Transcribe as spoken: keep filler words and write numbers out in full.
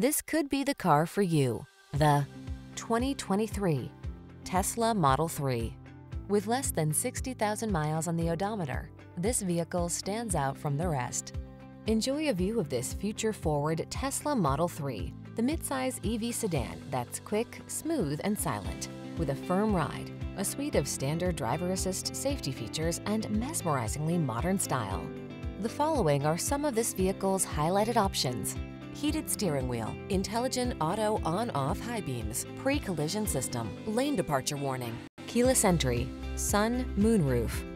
This could be the car for you. The twenty twenty-three Tesla Model three. With less than sixty thousand miles on the odometer, this vehicle stands out from the rest. Enjoy a view of this future-forward Tesla Model three, the midsize E V sedan that's quick, smooth, and silent. With a firm ride, a suite of standard driver assist safety features, and mesmerizingly modern style. The following are some of this vehicle's highlighted options: heated steering wheel, intelligent auto on-off high beams, pre-collision system, lane departure warning, keyless entry, sun moonroof.